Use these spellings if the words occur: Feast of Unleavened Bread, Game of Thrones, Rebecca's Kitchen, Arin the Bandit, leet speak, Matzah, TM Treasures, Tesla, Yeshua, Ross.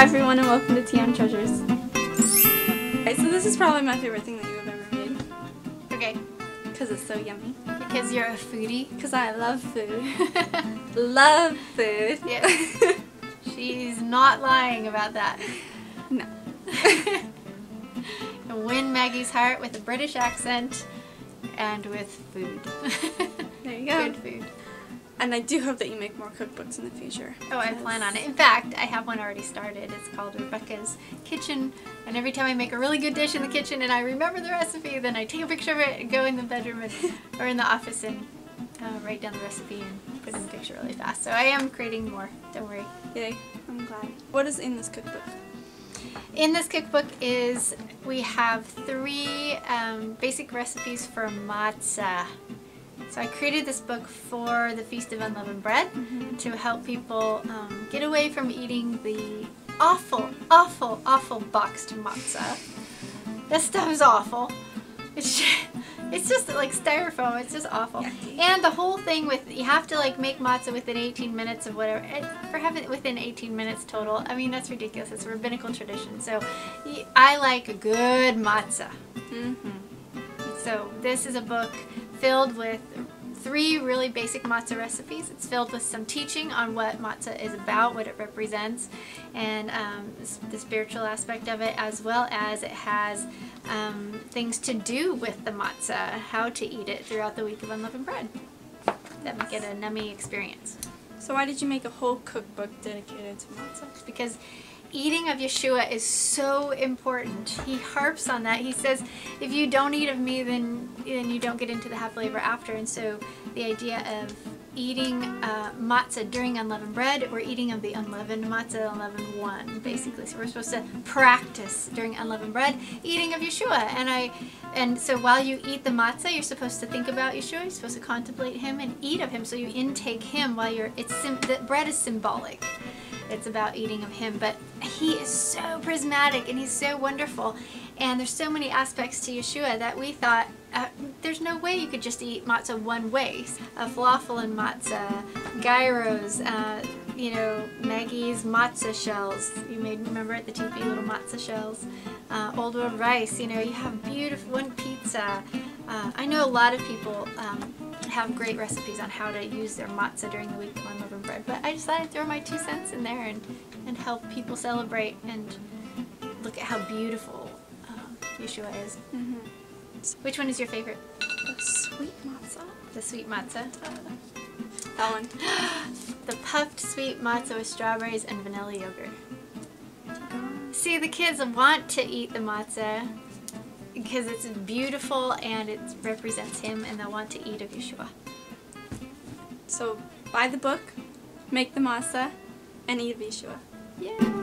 Hi everyone and welcome to TM Treasures. Okay, so this is probably my favorite thing that you have ever made. Okay. Because it's so yummy. Because you're a foodie. Because I love food. Love food. Yeah. She's not lying about that. No. And win Maggie's heart with a British accent and with food. There you go. Good food. And I do hope that you make more cookbooks in the future. Oh, I plan on it. In fact, I have one already started. It's called Rebecca's Kitchen. And every time I make a really good dish in the kitchen and I remember the recipe, then I take a picture of it and go in the bedroom or in the office and write down the recipe and put in the picture really fast. So I am creating more. Don't worry. Yay. I'm glad. What is in this cookbook? In this cookbook is, we have three basic recipes for matzah. So I created this book for the Feast of Unleavened Bread to help people get away from eating the awful boxed matzah. That stuff is awful. It's just like styrofoam. It's just awful. Yucky. And the whole thing with, you have to like make matzah within 18 minutes of whatever, for having it within 18 minutes total. I mean, that's ridiculous. It's a rabbinical tradition. So I like a good matzah. So this is a book filled with three really basic matzah recipes. It's filled with some teaching on what matzah is about, what it represents, and the spiritual aspect of it, as well as it has things to do with the matzah, how to eat it throughout the week of unleavened bread. That make it a nummy experience. So why did you make a whole cookbook dedicated to matzah? Because eating of Yeshua is so important. He harps on that. He says, if you don't eat of me, then you don't get into the happy labor after. And so the idea of eating matzah during unleavened bread, we're eating of the unleavened matzah, unleavened one, basically. So we're supposed to practice during unleavened bread eating of Yeshua. And so while you eat the matzah, you're supposed to think about Yeshua. You're supposed to contemplate him and eat of him. So you intake him while you're. The bread is symbolic. It's about eating of him, but he is so prismatic and he's so wonderful, and there's so many aspects to Yeshua that we thought there's no way you could just eat matzah one way. Falafel and matzah, gyros, you know, Maggie's matzah shells. You may remember at the teepee, little matzah shells, old world rice. You know, you have beautiful one pizza. I know a lot of people have great recipes on how to use their matzah during the week of unleavened bread, but I just thought I'd throw my 2 cents in there and help people celebrate and look at how beautiful Yeshua is. Which one is your favorite? The sweet matzah. The sweet matzah. That one. The puffed sweet matzah with strawberries and vanilla yogurt. See, the kids want to eat the matzah because it's beautiful and it represents him, and they'll want to eat of Yeshua. So buy the book, make the matzah, and eat of Yeshua. Yay!